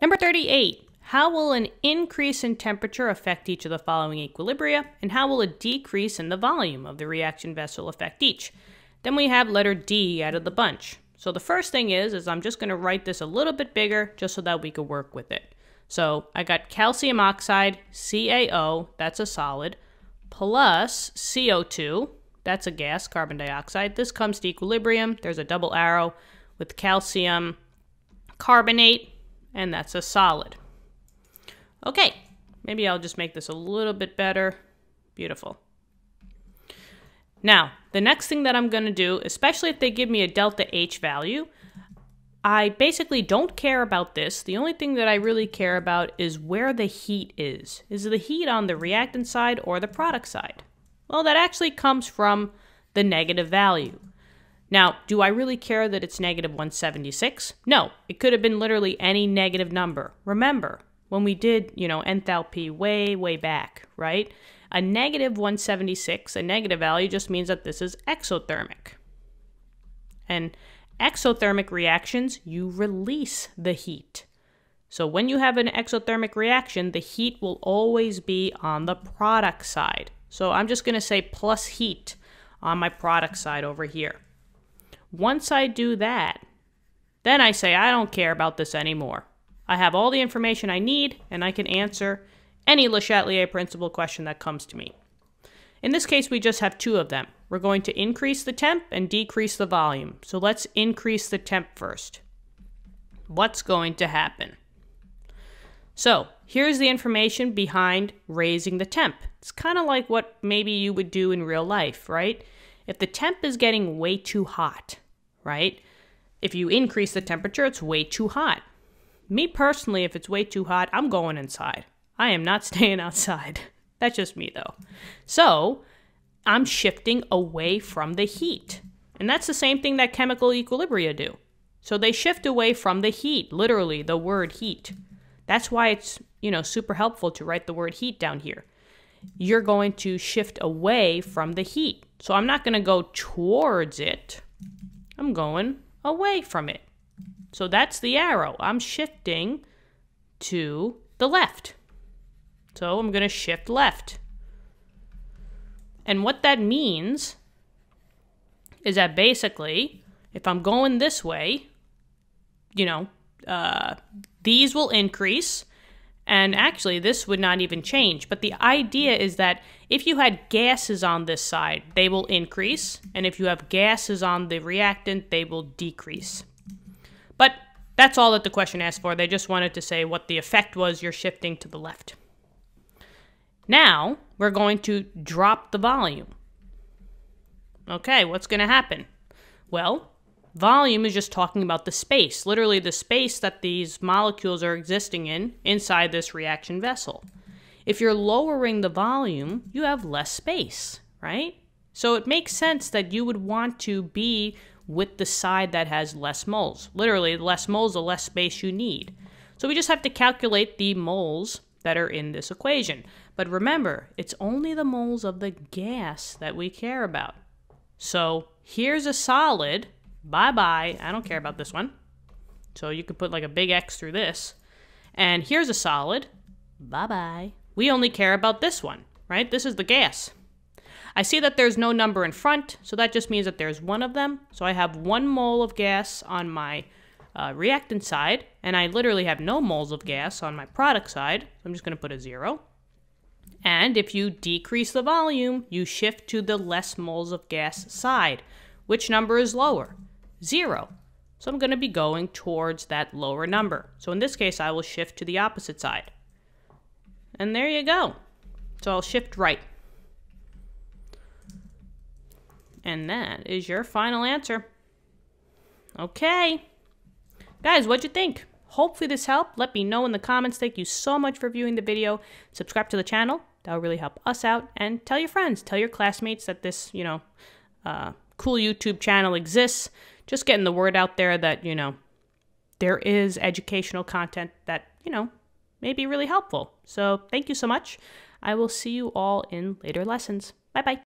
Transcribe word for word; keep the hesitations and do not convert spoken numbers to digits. Number thirty-eight, how will an increase in temperature affect each of the following equilibria, and how will a decrease in the volume of the reaction vessel affect each? Then we have letter D out of the bunch. So the first thing is, is I'm just going to write this a little bit bigger just so that we can work with it. So I got calcium oxide, C A O, that's a solid, plus C O two, that's a gas, carbon dioxide. This comes to equilibrium. There's a double arrow with calcium carbonate, and that's a solid. Okay, maybe I'll just make this a little bit better. Beautiful. Now, the next thing that I'm going to do, especially if they give me a delta H value, I basically don't care about this. The only thing that I really care about is where the heat is. Is the heat on the reactant side or the product side? Well, that actually comes from the negative value. Now, do I really care that it's negative one seventy-six? No, it could have been literally any negative number. Remember, when we did, you know, enthalpy way, way back, right? A negative one seventy-six, a negative value, just means that this is exothermic. And exothermic reactions, you release the heat. So when you have an exothermic reaction, the heat will always be on the product side. So I'm just going to say plus heat on my product side over here. Once I do that, then I say, I don't care about this anymore. I have all the information I need, and I can answer any Le Chatelier principle question that comes to me. In this case, we just have two of them. We're going to increase the temp and decrease the volume. So let's increase the temp first. What's going to happen? So here's the information behind raising the temp. It's kind of like what maybe you would do in real life, right? If the temp is getting way too hot, right? If you increase the temperature, it's way too hot. Me personally, if it's way too hot, I'm going inside. I am not staying outside. That's just me though. So I'm shifting away from the heat. And that's the same thing that chemical equilibria do. So they shift away from the heat, literally the word heat. That's why it's, you know, super helpful to write the word heat down here. You're going to shift away from the heat. So I'm not going to go towards it. I'm going away from it. So that's the arrow. I'm shifting to the left. So I'm going to shift left. And what that means is that basically, if I'm going this way, you know, uh, these will increase. And actually, this would not even change. But the idea is that if you had gases on this side, they will increase. And if you have gases on the reactant, they will decrease. But that's all that the question asked for. They just wanted to say what the effect was. You're shifting to the left. Now, we're going to drop the volume. Okay, what's going to happen? Well, volume is just talking about the space, literally the space that these molecules are existing in inside this reaction vessel. If you're lowering the volume, you have less space, right? So it makes sense that you would want to be with the side that has less moles. Literally, less moles, the less space you need. So we just have to calculate the moles that are in this equation. But remember, it's only the moles of the gas that we care about. So here's a solid. Bye-bye. I don't care about this one. So you could put like a big X through this. And here's a solid. Bye-bye. We only care about this one, right? This is the gas. I see that there's no number in front, so that just means that there's one of them. So I have one mole of gas on my uh, reactant side, and I literally have no moles of gas on my product side. I'm just going to put a zero. And if you decrease the volume, you shift to the less moles of gas side. Which number is lower? Zero. So I'm going to be going towards that lower number. So in this case, I will shift to the opposite side. And there you go. So I'll shift right. And that is your final answer. Okay. Guys, what'd you think? Hopefully this helped. Let me know in the comments. Thank you so much for viewing the video. Subscribe to the channel. That'll really help us out. And tell your friends, tell your classmates that this, you know, uh, cool YouTube channel exists. Just getting the word out there that, you know, there is educational content that, you know, may be really helpful. So thank you so much. I will see you all in later lessons. Bye-bye.